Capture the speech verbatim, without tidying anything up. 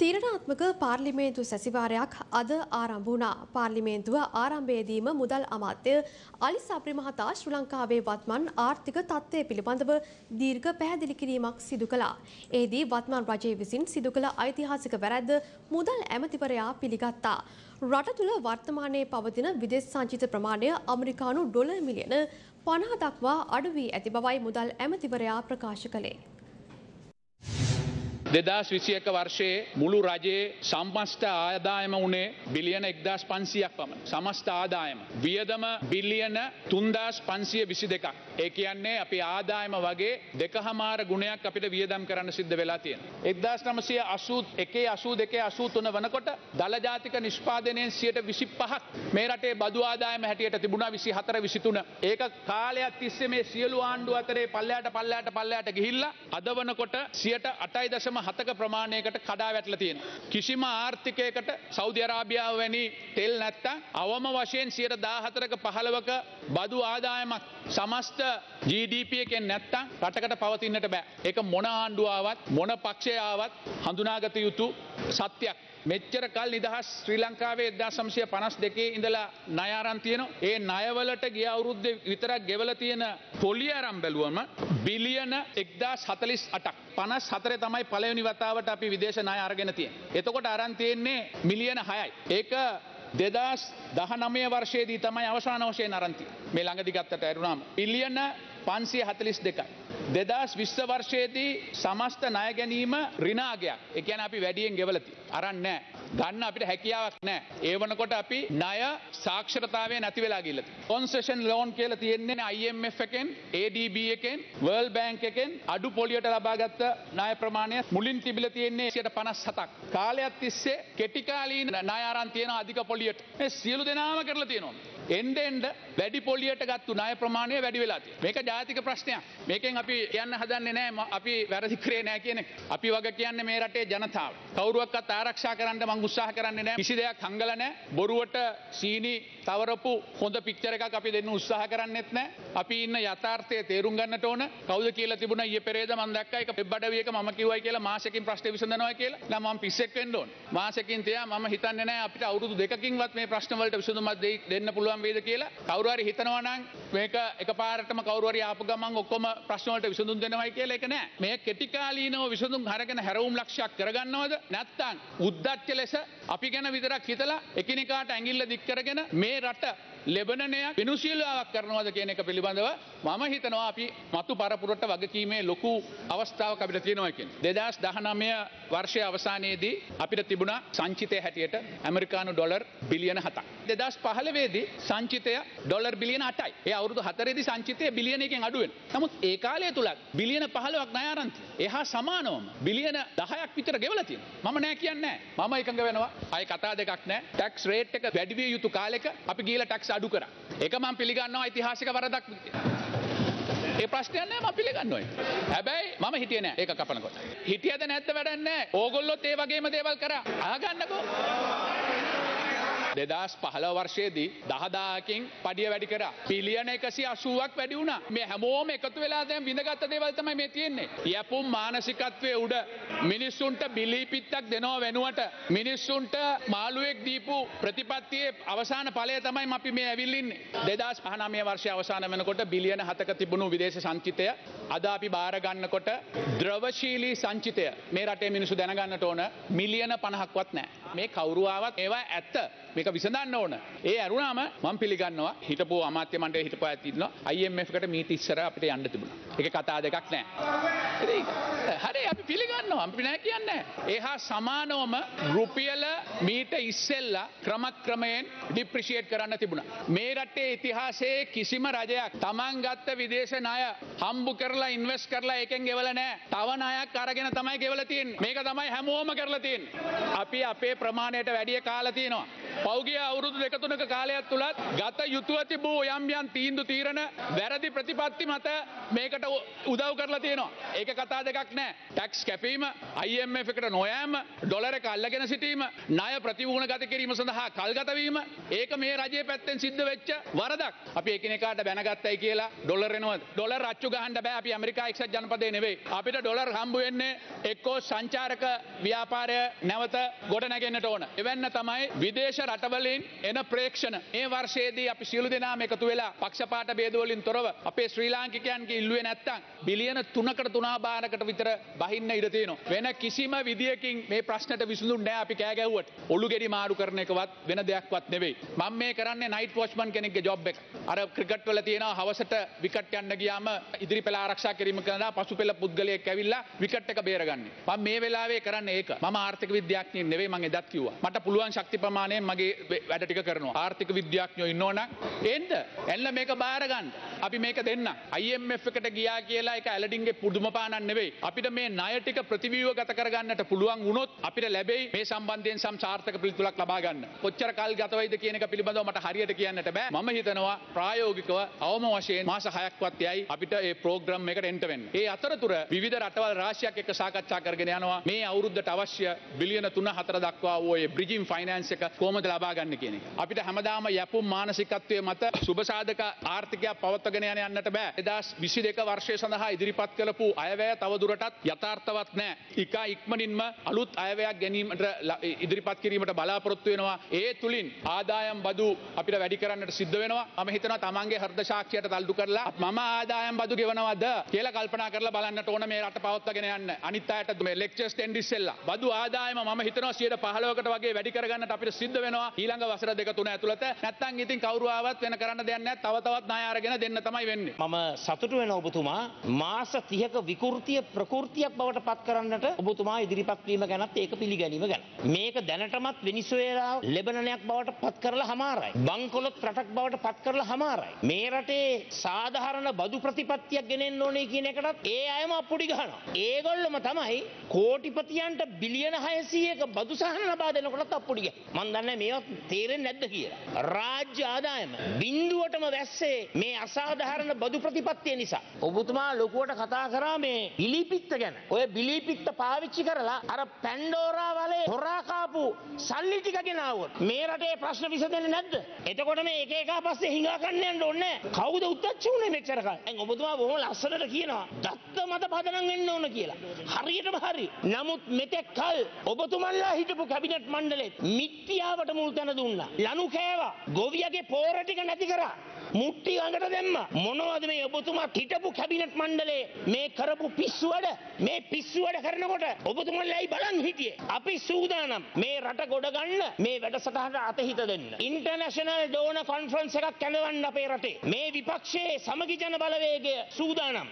තීරණාත්මක පාර්ලිමේන්තු සැසිවාරයක් අද ආරම්භ වුණා. පාර්ලිමේන්තුව ආරම්භයේදීම මුදල් අමාත්‍ය අලි සබ්රි මහතා ශ්‍රී ලංකාවේ වත්මන් ආර්ථික තත්ත්වය පිළිබඳව දීර්ඝ පැහැදිලි කිරීමක් සිදු කළා. එෙහිදී වත්මන් රජය විසින් සිදු කළ ඓතිහාසික වැරැද්ද මුදල් ඇමතිවරයා පිළිගත්තා. රට තුළ වර්තමානයේ පවතින විදේශ සංචිත ප්‍රමාණය ඇමරිකානු ඩොලර් මිලියන පනහ දක්වා අඩු වී ඇති බවයි මුදල් ඇමතිවරයා ප්‍රකාශ කළේ. දෙදාස් විසිඑක වර්ෂයේ මුළු රජයේ සම්මස්ත ආදායම උනේ බිලියන එක්දාස් පන්සීයක් පමණ. සමස්ත ආදායම වියදම බිලියන තුන්දාස් පන්සීය විසිදෙකක්. ඒ කියන්නේ අපි ආදායම වගේ දෙකහමාර ගුණයක් අපිට වියදම් කරන්න සිද්ධ වෙලා තියෙනවා. එක්දාස් නවසිය අසූ එකේ අසූ දෙකේ අසූ තුන වෙනකොට දල ජාතික නිෂ්පාදනයෙන් සියයට විසිපහක් මේ රටේ බදු ආදායම හැටියට තිබුණා විසිහතර විසිතුන. ඒක කාලයක් තිස්සේ මේ සියලු ආණ්ඩු අතරේ පල්ලයට පල්ලයට පල්ලයට ගිහිල්ලා අද වෙනකොට සියයට අටයි දශම හතක ප්‍රමාණයකට කඩා වැටලා තියෙනවා. කිසිම ආර්ථිකයකට සෞදි අරාබියාව වැනි තෙල් නැත්තම් අවම වශයෙන් සියයට දහහතරක පහළොවක බදු ආදායමක් සමස්ත ජී ඩී පී එකෙන් නැත්තම් රටකට පවතින්නට බෑ. ඒක මොන ආණ්ඩුව ආවත් මොන පක්ෂය ආවත් හඳුනාගත යුතු සත්‍යයක්. මෙච්චර කල් නිදහස් ශ්‍රී ලංකාවේ එක්දාස් නවසිය පනස් දෙකේ ඉඳලා ණය ආරම්භ තියෙනවා. ඒ ණයවලට ගිය අවුරුද්දේ විතරක් ගෙවලා තියෙන පොලිය ආරම්භ බැලුවම බිලියන එක්දාස් හතළිස් අටක්. පනස් හතරේ තමයි පළවෙනි වතාවට අපි විදේශ ණය අරගෙන තියෙන්නේ. එතකොට අරන් තියෙන්නේ මිලියන හයයි. ඒක දෙදාස් දහනවය වර්ෂයේදී තමයි අවසාන වශයෙන් අරන් තියෙන්නේ. මේ ළඟදි ගත්තට අරුණාම බිලියන පන්සීය හතළිස් දෙකයි. දෙදාස් විස්ස වර්ෂයේදී සමස්ත ණය ගැනීම ඍණාගයක්. ඒ කියන්නේ අපි වැඩියෙන් ගෙවලා තියෙන්නේ. අරන් නැහැ. ගන්න අපිට හැකියාවක් නැහැ. ඒ වෙනකොට අපි ණය සාක්ෂරතාවය නැති වෙලා ගිහිල්ලා තියෙනවා. Concession loan කියලා තියෙන්නේ I M F එකෙන්, A D B එකෙන්, World Bank එකෙන් අඩු පොලියට ලබාගත් ණය ප්‍රමාණය මුලින් තිබිලා තියෙන්නේ සියයට පනස් හතක්. කාලයක් තිස්සේ කෙටි කාලීන ණය ආරම්භ තියෙනවා අධික පොලියට. මේ සියලු දෙනාම කරලා තියෙනවා. එnde end වැඩි පොලියට ගත්තු ණය ප්‍රමාණය වැඩි වෙලා තියෙනවා. මේක ජාතික ප්‍රශ්නයක්. මේකෙන් අපි කියන්න හදන්නේ නැහැ අපි වැරදි කරේ නැහැ කියන එක. අපි වග කියන්නේ මේ රටේ ජනතාව. කවුරුවක්වත් ආරක්ෂා කරන්න උත්සාහ කරන්නේ නැහැ. කිසි දෙයක් හංගලා නැහැ. බොරුවට සීනි තවරපු හොඳ පික්චර් එකක් අපි දෙන්න උත්සාහ කරන්නේත් නැහැ. අපි ඉන්න යථාර්ථය තේරුම් ගන්නට ඕන. කවුද කියලා තිබුණා ඊයේ පෙරේද මම දැක්කා එක වෙබ් අඩවිය එක මම කිව්වයි කියලා මාසෙකින් ප්‍රශ්නේ විසඳනවා කියලා. නම් මම පිස්සෙක් වෙන්න ඕන. මාසෙකින් තියා මම හිතන්නේ නැහැ අපිට අවුරුදු දෙකකින්වත් මේ ප්‍රශ්න වලට විසඳුමක් දෙන්න පුළුවන් වේද කියලා. කවුරු හරි හිතනවා නම් මේක එකපාරටම කවුරු හරි ආපු ගමන් ඔක්කොම ප්‍රශ්න වලට විසඳුම් දෙනවයි කියලා ඒක නෑ. මේ කෙටි කාලීනව විසඳුම් හරගෙන හැරවුම් ලක්ෂයක් කරගන්නවද? නැත්නම් උද්දච්ච ලෙස අපි ගැන විතරක් හිතලා එකිනෙකාට ඇඟිල්ල දික් කරගෙන මේ රට ලැබනණයක් විනුශීලාවක් කරනවාද කියන එක පිළිබඳව මම හිතනවා අපි මතු පරපුරට වගකීමේ ලොකු අවස්ථාවක් අපිට තියෙනවා කියන්නේ. දෙදාස් දහනවය වර්ෂයේ අවසානයේදී අපිට තිබුණා සංචිතය හැටියට ඇමරිකානු ඩොලර් බිලියන හතක්. දෙදාස් පහළොවයේ දී සංචිතය ඩොලර් බිලියන අටයි. ඒ අවුරුදු හතරේ දී සංචිතය බිලියන එකෙන් අඩු වෙනවා. නමුත් ඒ කාලය තුලත් බිලියන පහළොවක් ණය ආරම්භ තියෙනවා. එහා සමානවම බිලියන දහයක් විතර ගෙවලා තියෙනවා. මම නෑ කියන්නේ නෑ. මම එකඟ වෙනවා. අය කතා දෙකක් නෑ. ටැක්ස් රේට් එක වැඩි විය යුතු කාලෙක අපි ගිහලා ටැක්ස් අඩු කරා. ඒක මම පිළිගන්නවා ඓතිහාසික වරදක්. ඒ ප්‍රශ්නය නෑ මම පිළිගන්නවා. හැබැයි මම හිතියේ නෑ ඒක කපනකොට. හිතියද නැද්ද වැඩක් නෑ. ඕගොල්ලොත් ඒ වගේම දේවල් කරා. අහගන්නකෝ. දෙදාස් පහළොව වර්ෂයේදී දහදාහකින් පඩිය වැඩි කරා. බිලියන එකසිය අසූවක් වැඩි වුණා. මේ හැමෝම එකතු වෙලා දැන් විඳගත් දේවල් තමයි මේ තියෙන්නේ. යැපුම් මානසිකත්වයේ උඩ මිනිස්සුන්ට බිලි පිටක් දෙනව වෙනුවට මිනිස්සුන්ට මාළුවෙක් දීපු ප්‍රතිපත්තියේ අවසාන ඵලය තමයි අපි මේ ඇවිල්ලා ඉන්නේ. දෙදාස් පහළොව වර්ෂය අවසන් වෙනකොට බිලියන හතක තිබුණු විදේශ සංචිතය අද අපි බාර ගන්නකොට ද්‍රවශීලී සංචිතය මේ රටේ මිනිස්සු දැනගන්නට ඕන මිලියන පනහක්වත් නැහැ. මේ කවුරු ආවත් ඒවා ඇත්ත. මේක විසඳන්න ඕන. ඒ අරුණාම මම පිළිගන්නවා හිටපු අමාත්‍ය මණ්ඩලයේ හිටපු අයත් ඉන්නවා I M F එකට මීට ඉස්සර අපිට යන්න තිබුණා. ඒක කතා දෙකක් නෑ. හරි අපි පිළිගන්නවා. අපි නෑ කියන්නේ නෑ. ඒහා සමානවම රුපියල මීට ඉස්සෙල්ලා ක්‍රමක්‍රමයෙන් ඩිප්‍රීෂিয়েට් කරන්න තිබුණා. මේ රටේ ඉතිහාසයේ කිසිම රජයක් Taman ගත්ත විදේශ ණය හම්බ කරලා ඉන්වෙස්ට් කරලා ඒකෙන් ගෙවලා නෑ. තව ණයක් අරගෙන තමයි ගෙවලා තියෙන්නේ. මේක තමයි හැමෝම කරලා තියෙන්නේ. අපි අපේ ප්‍රමාණයට වැඩිය කාලා තියෙනවා. පෞගිය අවුරුදු දෙක තුනක කාලයක් තුලත් ගත යුතුව තිබූ යම් යම් තීන්දුව తీරන වැරදි ප්‍රතිපත්ති මත මේකට උදව් කරලා තියෙනවා. ඒක කතා දෙකක් නෑ. ටැක්ස් කැපීම, I M F එකට නොයෑම, ඩොලර් එක අල්ලගෙන සිටීම, ණය ප්‍රතිවුණ ගත කිරීම සඳහා කල්ගත වීම, ඒක මේ රජයේ පැත්තෙන් සිද්ධ වෙච්ච වරදක්. අපි එකිනෙකාට බැනගත්තයි කියලා ඩොලර් එනවද? ඩොලර් රච්චු ගහන්න බෑ. අපි ඇමරිකා එක්සත් ජනපදයේ නෙවෙයි. අපිට ඩොලර් හම්බ වෙන්නේ එක්කෝ සංචාරක ව්‍යාපාරය නැවත ගොඩ නැගෙන්නට ඕන. එවන්න තමයි විදේශ රටවලින් එන ප්‍රේක්ෂණ. මේ වර්ෂයේදී අපි සියලු දෙනාම එකතු වෙලා පක්ෂපාත ભેද වලින් තොරව අපේ ශ්‍රී ලාංකිකයන්ගේ ඉල්ලුවේ නැත්තම් බිලියන තුනකට තුනය භාගයකට විතර බහින්න ඉඩ තියෙනවා. වෙන කිසිම විදියකින් මේ ප්‍රශ්නට විසඳුන්නේ නැහැ අපි කෑ ගැහුවට. ඔළු ගෙඩි මාරු කරන එකවත් වෙන දෙයක්වත් නෙවෙයි. මම මේ කරන්නේ නයිට් වොච්මන් කෙනෙක්ගේ ජොබ් එක. අර ක්‍රිකට් වල තියෙනවා හවසට විකට් ගන්න ගියාම ඉදිරි පෙළ ආරක්ෂා කිරීම කරනවා පසුපෙළ පුද්ගලයෙක් ඇවිල්ලා විකට් එක බේරගන්නේ. මම මේ වෙලාවේ කරන්නේ ඒක. මම ආර්ථික විද්‍යාඥයෙක් නෙවෙයි මම එදත් කිව්වා. මට පුළුවන් ශක්ති ප්‍රමාණයෙන් මගේ වැඩ ටික කරනවා. ආර්ථික විද්‍යාඥයෝ ඉන්නවනම් එන්න එන්න මේක බාර ගන්න. අපි මේක දෙන්න. I M F එකට ගියා කියලා ඒක ඇලඩින්ගේ පුදුම පානක් නෙවෙයි. අපිට මේ ණය ටික ප්‍රතිව්‍යුහ ගත කර ගන්නට පුළුවන් වුණොත් අපිට ලැබෙයි මේ සම්බන්ධයෙන් සම්සාර්ථක පිළිතුරක් ලබා ගන්න. කොච්චර කල් ගත වෙයිද කියන එක පිළිබඳව මට හරියට කියන්නට බෑ. මම හිතනවා ප්‍රායෝගිකව අවම වශයෙන් මාස හයක්වත් යයි අපිට මේ ප්‍රෝග්‍රෑම් එකට එන්ටර් වෙන්න. ඒ අතරතුර විවිධ රටවල් රාශියක් එක්ක සාකච්ඡා කරගෙන යනවා. මේ අවුරුද්දට අවශ්‍ය බිලියන තුන හතර දක්වා වූ ඒ බ්‍රිජින් ෆයිනෑන්ස් එක කොහොමද ලබා ගන්න කියන එක. අපිට හැමදාම යැපුම් මානසිකත්වයේ මත සුබසාධක ආර්ථිකයක් පවත්වාගෙන යන යන්නට බෑ. දෙදාස් විසිදෙක වර්ෂය සඳහා ඉදිරිපත් කළපු අයවැය තව දුරටත් යථාර්ථවත් නෑ. ඉකා ඉක්මනින්ම අලුත් අයවැයක් ගැනීමට ඉදිරිපත් කිරීමට බලාපොරොත්තු වෙනවා. ඒ තුලින් ආදායම් බදු අපිට වැඩි කරන්නට සිද්ධ වෙනවා. මම හිතනවා තමන්ගේ හෘද සාක්ෂියට තල්ලු කරලා මම ආදායම් බදු ගෙවනවද කියලා කල්පනා කරලා බලන්නට ඕන මේ රට පවත්වාගෙන යන්න. අනිත් අයට මේ ලෙක්චර්ස් දෙන්න ඉස්සෙල්ලා බදු ආදායම මම හිතනවා සියයට පහළොවකට වගේ වැඩි කරගන්නට අපිට සිද්ධ වෙනවා ඊළඟ වසර දෙක තුන ඇතුළත. නැත්නම් ඉතින් කවුරු ආවත් වෙන කරන්න දෙයක් නැහැ. තව තවත් ණය අරගෙන දෙන්න තමයි වෙන්නේ. මම සතුටු වෙනවා ඔබතුමා මාස තිහක විකෘතිය ප්‍රකෘතියක් බවට පත් කරන්නට ඔබතුමා ඉදිරිපත් වීම ගැනත් ඒක පිළිගැනීම ගැන. මේක දැනටමත් වෙනිසුවේලා ලෙබනනයක් බවට පත් කරලා හමාරයි. බංකොලොත් රටක් බවට පත් කරලා හමාරයි. මේ රටේ සාධාරණ බදු ප්‍රතිපත්තියක් ගෙනෙන්න ඕනේ කියන එකටත් ඒ අයම අපුඩි ගහනවා. ඒගොල්ලොම තමයි කෝටිපතියන්ට බිලියන හයසීයක බදු සහන ලබා දෙනකොටත් අපුඩි ගහ. මන් දන්නේ මේවත් තේරෙන්නේ නැද්ද කියලා. රාජ්‍ය ආදායම බිඳුවටම වැස්සේ මේ අසාධාරණ බදු ප්‍රතිපත්තිය නිසා. ඔබතුමා ලොකුවට කතා කරා මේ බිලිපිත්ත ගැන. ඔය බිලිපිත්ත පාවිච්චි කරලා අර පැන්ඩෝරා වලේ හොරා කාපු සල්ලි ටික ගෙනාවොත් මේ රටේ ප්‍රශ්න විසඳෙන්නේ නැද්ද? එතකොට මේ එක එකා පස්සේ හිඟා කන්න යන්න ඕනේ නැහැ. කවුද උද්දච්ච වුනේ මෙච්චර කාලෙ? දැන් ඔබතුමා බොහොම ලස්සනට කියනවා දත්ත මත පදනම් වෙන්න ඕන කියලා. හරියටම හරි. නමුත් මෙතෙක් කල් ඔබතුමන්ලා හිටපු කැබිනට් මණ්ඩලෙත් මිත්‍යාවට මුල් තැන දුන්නා. ලනු කෑවා. ගොවියගේ පෝර ටික නැති කරා. මුට්ටි අඟට දැම්මා. මොනවද මේ ඔබතුමා හිටපු කැබිනට් මණ්ඩලයේ මේ කරපු පිස්සු වැඩ? මේ පිස්සු වැඩ කරනකොට ඔබතුමන්ලායි බලන් හිටියේ. අපි සූදානම් මේ රට ගොඩ ගන්න මේ වැඩසටහනට අතහිත දෙන්න. ඉන්ටර්නැෂනල් ඩෝනර් කොන්ෆරන්ස් එකක් කැඳවන්න අපේ රටේ. මේ විපක්ෂයේ සමගි ජන බලවේගය සූදානම්.